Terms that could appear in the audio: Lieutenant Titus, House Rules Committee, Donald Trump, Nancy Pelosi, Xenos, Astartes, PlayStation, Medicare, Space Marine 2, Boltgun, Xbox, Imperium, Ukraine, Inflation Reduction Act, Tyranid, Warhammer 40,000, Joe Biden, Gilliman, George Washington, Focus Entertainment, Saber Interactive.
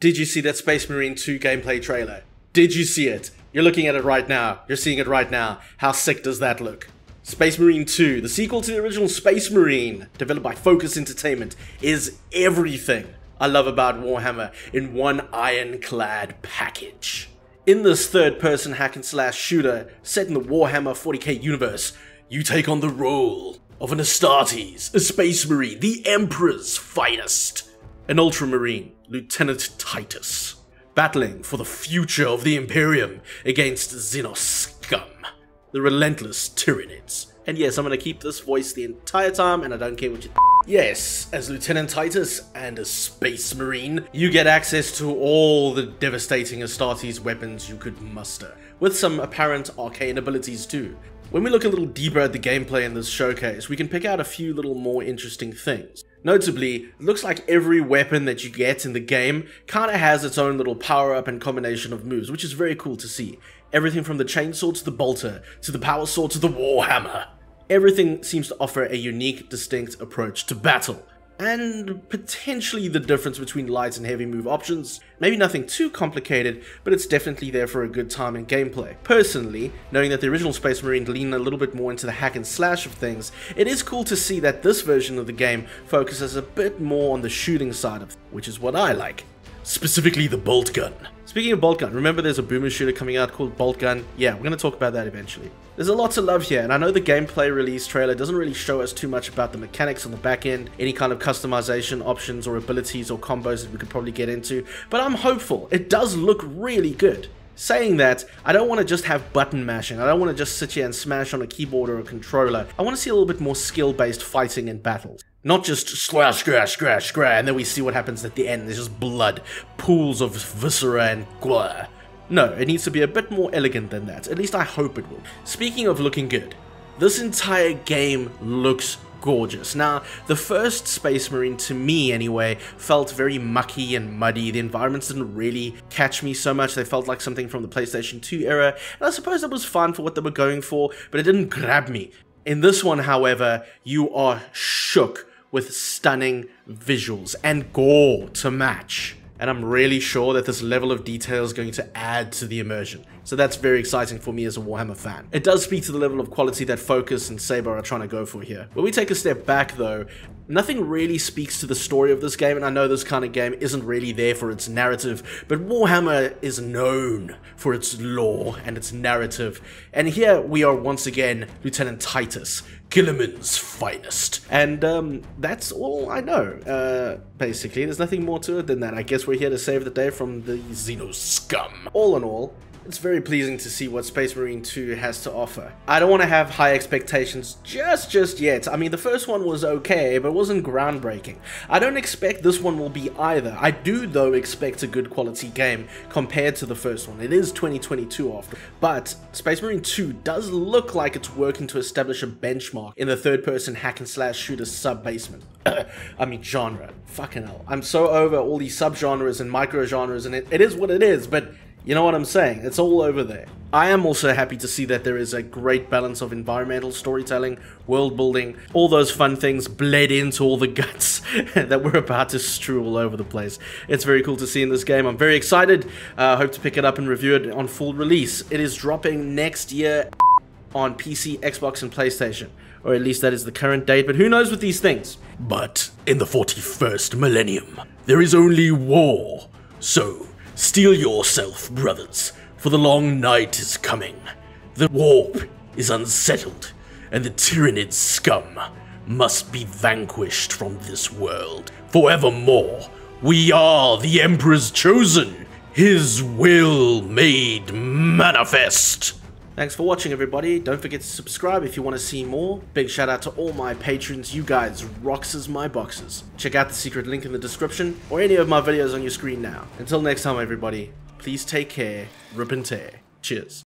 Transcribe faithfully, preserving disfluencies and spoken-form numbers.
Did you see that Space Marine two gameplay trailer? Did you see it? You're looking at it right now. You're seeing it right now. How sick does that look? Space Marine two, the sequel to the original Space Marine, developed by Focus Entertainment, is everything I love about Warhammer in one ironclad package. In this third-person hack-and-slash shooter set in the Warhammer forty K universe, you take on the role of an Astartes, a Space Marine, the Emperor's finest, an Ultramarine, Lieutenant Titus, battling for the future of the Imperium against Xenos scum, the relentless Tyranids. And yes, I'm going to keep this voice the entire time, and I don't care what you... Yes, as Lieutenant Titus and a Space Marine, you get access to all the devastating Astartes weapons you could muster, with some apparent arcane abilities too. When we look a little deeper at the gameplay in this showcase, we can pick out a few little more interesting things. Notably, it looks like every weapon that you get in the game kinda has its own little power-up and combination of moves, which is very cool to see. Everything from the chainsaw to the bolter, to the power sword to the warhammer. Everything seems to offer a unique, distinct approach to battle. And potentially the difference between light and heavy move options. Maybe nothing too complicated, but it's definitely there for a good time in gameplay. Personally, knowing that the original Space Marine leaned a little bit more into the hack and slash of things, it is cool to see that this version of the game focuses a bit more on the shooting side of it, which is what I like. Specifically the bolt gun. Speaking of bolt gun, remember there's a boomer shooter coming out called Bolt Gun? Yeah, we're going to talk about that eventually. There's a lot to love here, and I know the gameplay release trailer doesn't really show us too much about the mechanics on the back end, any kind of customization options or abilities or combos that we could probably get into, but I'm hopeful. It does look really good. Saying that, I don't want to just have button mashing. I don't want to just sit here and smash on a keyboard or a controller. I want to see a little bit more skill-based fighting and battles. Not just scratch, scratch, scratch, scratch, and then we see what happens at the end. There's just blood, pools of viscera and gore. No, it needs to be a bit more elegant than that. At least I hope it will. Speaking of looking good, this entire game looks gorgeous. Now, the first Space Marine, to me anyway, felt very mucky and muddy. The environments didn't really catch me so much. They felt like something from the PlayStation two era, and I suppose that was fine for what they were going for, but it didn't grab me. In this one, however, you are shook with stunning visuals and gore to match. And I'm really sure that this level of detail is going to add to the immersion. So that's very exciting for me as a Warhammer fan. It does speak to the level of quality that Focus and Saber are trying to go for here. When we take a step back though, nothing really speaks to the story of this game, and I know this kind of game isn't really there for its narrative, but Warhammer is known for its lore and its narrative. And here we are once again, Lieutenant Titus, Gilliman's finest. And um, that's all I know, uh, basically. There's nothing more to it than that. I guess we're here to save the day from the Xenos scum. All in all, it's very pleasing to see what Space Marine two has to offer. I don't want to have high expectations just just yet. I mean, the first one was okay, but it wasn't groundbreaking. I don't expect this one will be either. I do, though, expect a good quality game compared to the first one. It is twenty twenty-two after. But Space Marine two does look like it's working to establish a benchmark in the third-person hack-and-slash shooter sub-basement. I mean, genre. Fucking hell. I'm so over all these sub-genres and micro-genres, and it, it is what it is, but... you know what I'm saying? It's all over there. I am also happy to see that there is a great balance of environmental storytelling, world building, all those fun things bled into all the guts that we're about to strew all over the place. It's very cool to see in this game. I'm very excited. I uh, hope to pick it up and review it on full release. It is dropping next year on P C, Xbox, and PlayStation. Or at least that is the current date, but who knows with these things? But in the forty-first millennium, there is only war. So... steel yourself, brothers, for the long night is coming. The warp is unsettled, and the Tyranid scum must be vanquished from this world forevermore. We are the Emperor's chosen, his will made manifest. Thanks for watching, everybody. Don't forget to subscribe if you want to see more. Big shout out to all my patrons. You guys rocks as my boxes. Check out the secret link in the description or any of my videos on your screen now. Until next time, everybody, please take care, rip and tear. Cheers.